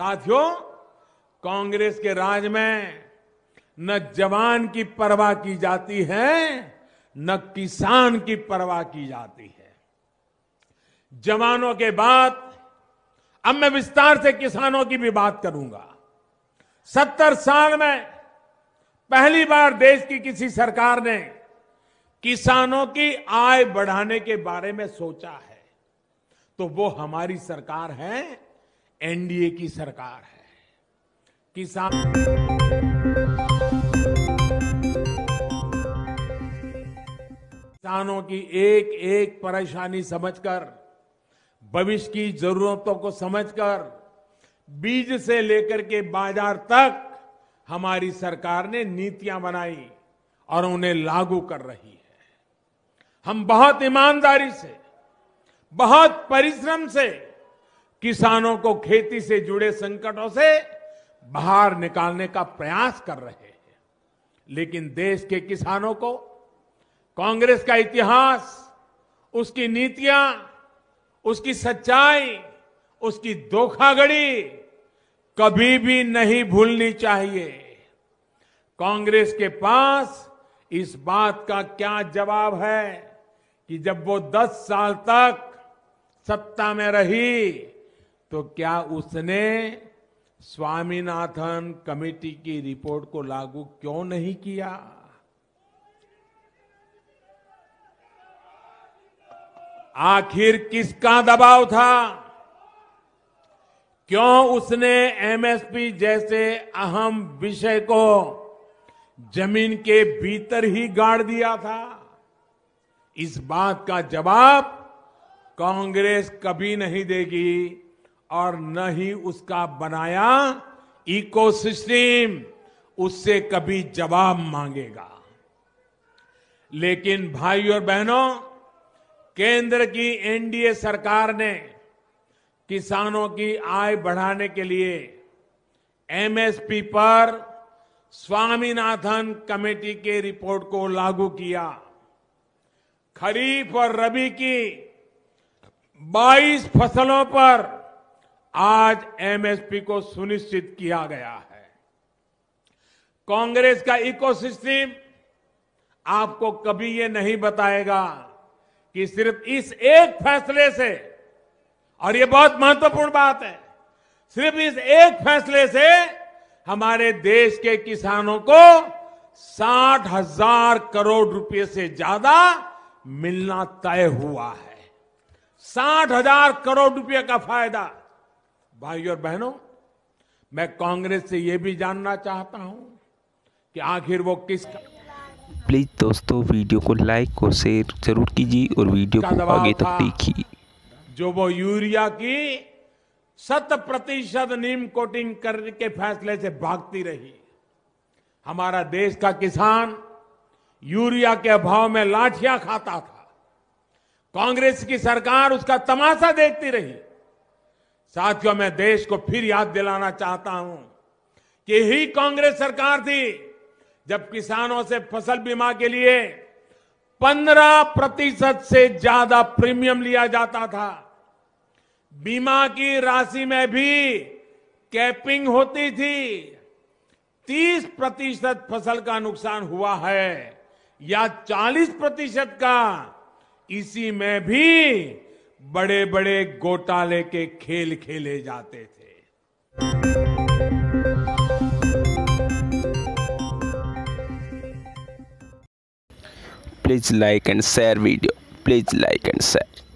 साथियों, कांग्रेस के राज में न जवान की परवाह की जाती है, न किसान की परवाह की जाती है। जवानों के बाद अब मैं विस्तार से किसानों की भी बात करूंगा। 70 साल में पहली बार देश की किसी सरकार ने किसानों की आय बढ़ाने के बारे में सोचा है, तो वो हमारी सरकार है, एनडीए की सरकार है। किसानों की एक एक परेशानी समझकर, भविष्य की जरूरतों को समझकर, बीज से लेकर के बाजार तक हमारी सरकार ने नीतियां बनाई और उन्हें लागू कर रही है। हम बहुत ईमानदारी से, बहुत परिश्रम से किसानों को खेती से जुड़े संकटों से बाहर निकालने का प्रयास कर रहे हैं, लेकिन देश के किसानों को कांग्रेस का इतिहास, उसकी नीतियां, उसकी सच्चाई, उसकी धोखाधड़ी कभी भी नहीं भूलनी चाहिए। कांग्रेस के पास इस बात का क्या जवाब है कि जब वो 10 साल तक सत्ता में रही तो क्या उसने स्वामीनाथन कमेटी की रिपोर्ट को लागू क्यों नहीं किया? आखिर किसका दबाव था? क्यों उसने एमएसपी जैसे अहम विषय को जमीन के भीतर ही गाड़ दिया था? इस बात का जवाब कांग्रेस कभी नहीं देगी और न ही उसका बनाया इकोसिस्टम उससे कभी जवाब मांगेगा। लेकिन भाइयों और बहनों, केंद्र की एनडीए सरकार ने किसानों की आय बढ़ाने के लिए एमएसपी पर स्वामीनाथन कमेटी के रिपोर्ट को लागू किया। खरीफ और रबी की 22 फसलों पर आज एमएसपी को सुनिश्चित किया गया है। कांग्रेस का इकोसिस्टम आपको कभी ये नहीं बताएगा कि सिर्फ इस एक फैसले से, और ये बहुत महत्वपूर्ण बात है, सिर्फ इस एक फैसले से हमारे देश के किसानों को 60,000 करोड़ रुपए से ज्यादा मिलना तय हुआ है। 60,000 करोड़ रुपए का फायदा। भाइयों और बहनों, मैं कांग्रेस से ये भी जानना चाहता हूं कि आखिर वो किसका। प्लीज दोस्तों, वीडियो को लाइक और शेयर जरूर कीजिए और वीडियो को आगे तक देखिए। जो वो यूरिया की 100% नीम कोटिंग करने के फैसले से भागती रही। हमारा देश का किसान यूरिया के अभाव में लाठियां खाता था। कांग्रेस की सरकार उसका तमाशा देखती रही। साथियों, मैं देश को फिर याद दिलाना चाहता हूं कि यही कांग्रेस सरकार थी जब किसानों से फसल बीमा के लिए 15% से ज्यादा प्रीमियम लिया जाता था। बीमा की राशि में भी कैपिंग होती थी। 30% फसल का नुकसान हुआ है या 40% का, इसी में भी बड़े बड़े घोटाले के खेल खेले जाते थे। Please like and share video. Please like and share.